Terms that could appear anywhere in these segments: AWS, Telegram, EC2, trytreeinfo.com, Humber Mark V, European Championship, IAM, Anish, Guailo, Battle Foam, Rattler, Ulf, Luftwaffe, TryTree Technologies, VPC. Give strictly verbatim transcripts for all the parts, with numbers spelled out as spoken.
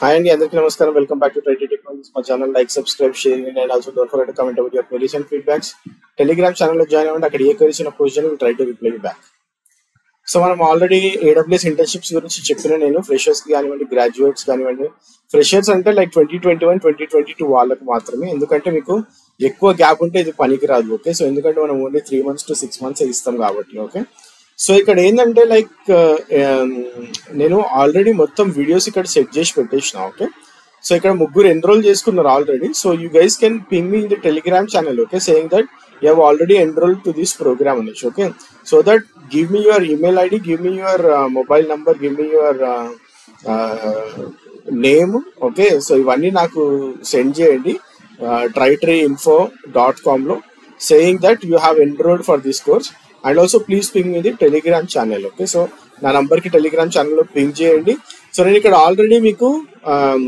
Hi and namaskaram, welcome back to TryTree Technologies, my channel. Like, subscribe, share, and also don't forget to comment about your queries and feedbacks. Telegram channel join and akkade queries and approach will try to reply you back. So manam already A W S internships gurinchi cheppina nenu freshers ki ganivandi, graduates ganivandi. Freshers ante like twenty twenty-one twenty twenty-two vallaku maatrame, endukante meeku ekkuva gap unte idi paniki raadu. Okay, so endukante manam only three months to six months e istam kabatti. Okay, so ikkada endante like nenu already mottham videos ikkada set chesi pettesna. Okay, so ikkada mugguru enroll cheskunnaru already. So you guys can ping me in the Telegram channel, okay, saying that you have already enrolled to this program Anish, okay, so that give me your email I D, give me your uh, mobile number, give me your uh, uh, name, okay. So ivanni naaku send cheyandi uh, try tree info dot com lo, saying that you have enrolled for this course. And also please ping me the Telegram channel, okay. So na number ki Telegram channel lo ping cheyandi. So nenu ikkada already meeku um,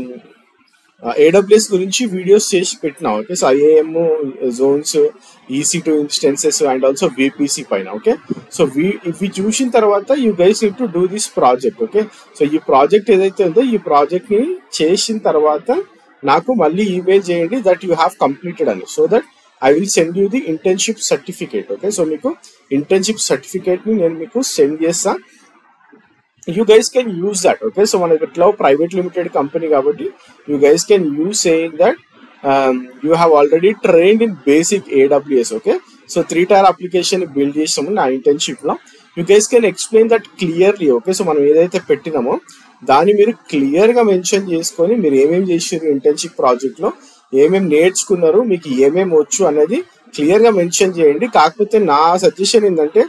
uh, A W S gurinchi videos chesi petna, okay. So I A M zones, E C two instances and also V P C paina, okay. So we if we choose in tarvata you guys need to do this project, okay. So ee project edaithe undo ee project ni chesin tarvata naaku malli email cheyandi that you have completed ani, so that I will send you the internship certificate, okay. So meeku internship certificate ni nenu meeku send chesa, you guys can use that, okay. So manaku itla private limited company kabatti you guys can use saying that um, you have already trained in basic A W S, okay. So three tier application build chesamu na internship lo, you guys can explain that clearly, okay. So manam edaithe pettinamo dani meeru clear ga mention cheskoni meeru em em chesaru internship project lo, ఏమేమి నేర్చుకున్నారు, మీకు ఏమేమి వచ్చు అనేది క్లియర్గా mention చేయండి. కాకపోతే నా సజెషన్ ఏంటంటే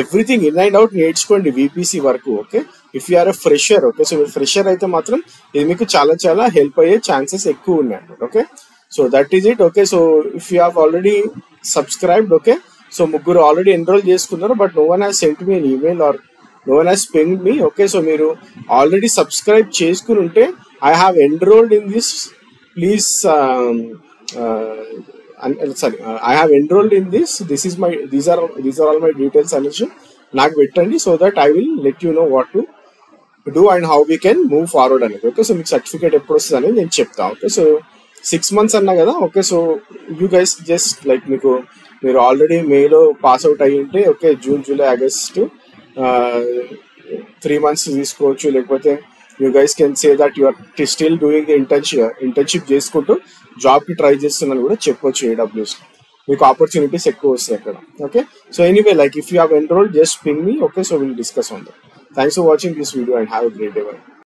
ఎవ్రీథింగ్ ఇన్ అండ్ అవుట్ నేర్చుకోండి V P C వరకు, okay. If you are a fresher, okay, so మీరు ఫ్రెషర్ అయితే మాత్రం ఇది మీకు చాలా చాలా హెల్ప్ అయ్యే ఛాన్సెస్ ఎక్కువ ఉన్నాయి, okay. So that is it, okay. So if you have already subscribed, okay, so ముగ్గురు ఆల్రెడీ ఎన్రోల్ చేసుకున్నారు but no one has sent me email or no one has pinged me, okay. So మీరు already subscribe చేసుకుని ఉంటే I have enrolled in this, please um, uh, and, sorry uh, I have enrolled in this, this is my these are these are all my details Anish నాకు పెట్టండి, so that I will let you know what to do and how we can move forward అనేది, okay. So మీకు certificate ఎప్పుడు వస్తుంది అనేది నేను చెప్తా, okay. So six months అన్నా కదా, okay. So you guys just like మీకు మీరు ఆల్రెడీ మేలో పాస్ అవుట్ అయ్యి ఉంటే, okay, June July August three months తీసుకోవచ్చు. లేకపోతే you guys can say that you are still doing the internship internship చేసుకుంటూ జాబ్ కి ట్రై చేస్తున్నాను కూడా చెప్పొచ్చు. A W S మీకు ఆపర్చునిటీస్ ఎక్కువ వస్తాయి అక్కడ, okay. So anyway like if you have enrolled just ping me, okay. So will discuss on that. Thanks for watching this video and have a great day.